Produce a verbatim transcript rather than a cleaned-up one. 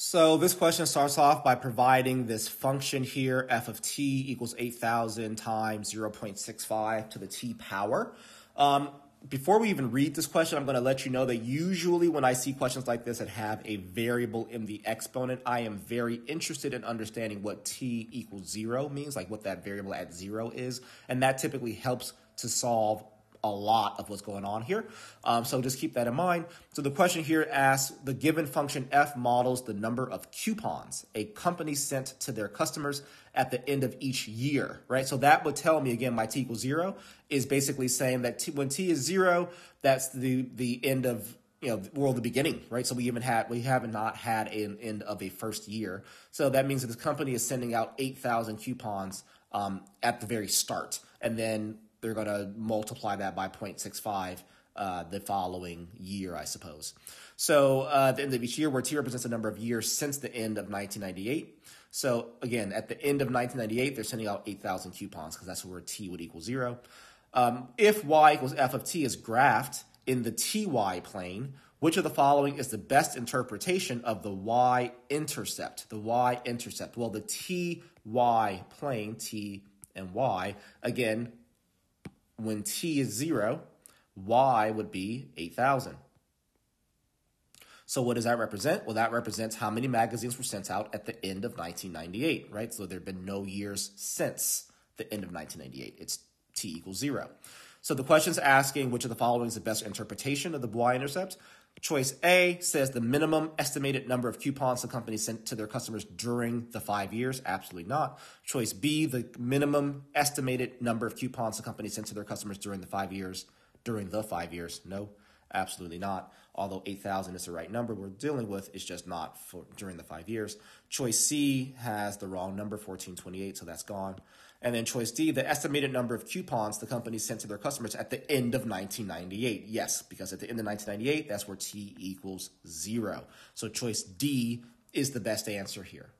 So this question starts off by providing this function here, f of t equals eight thousand times zero point six five to the t power. Um, Before we even read this question, I'm going to let you know that usually when I see questions like this that have a variable in the exponent, I am very interested in understanding what t equals zero means, like what that variable at zero is. And that typically helps to solve a lot of what's going on here. Um, so just keep that in mind. So the question here asks, the given function f models the number of coupons a company sent to their customers at the end of each year, right? So that would tell me, again, my t equals zero is basically saying that t, when t is zero, that's the, the end of, you know, well, the beginning, right? So we even had, we have not had an end of a first year. So that means that this company is sending out eight thousand coupons um, at the very start. And then they're going to multiply that by zero point six five uh, the following year, I suppose. So uh, at the end of each year, where t represents the number of years since the end of nineteen ninety-eight. So again, at the end of nineteen ninety-eight, they're sending out eight thousand coupons because that's where t would equal zero. Um, if y equals f of t is graphed in the ty plane, which of the following is the best interpretation of the y-intercept? The y-intercept. Well, the ty plane, t and y, again, when t is zero, y would be eight thousand. So what does that represent? Well, that represents how many magazines were sent out at the end of nineteen ninety-eight, right? So there have been no years since the end of nineteen ninety-eight. It's t equals zero. So the question's asking which of the following is the best interpretation of the y-intercept. Choice A says the minimum estimated number of coupons the company sent to their customers during the five years. Absolutely not. Choice B, the minimum estimated number of coupons the company sent to their customers during the five years. During the five years. No, absolutely not. Although eight thousand is the right number we're dealing with, it's just not for during the five years. Choice C has the wrong number, fourteen twenty-eight, so that's gone. And then choice D, the estimated number of coupons the company sent to their customers at the end of nineteen ninety-eight. Yes, because at the end of nineteen ninety-eight, that's where t equals zero. So choice D is the best answer here.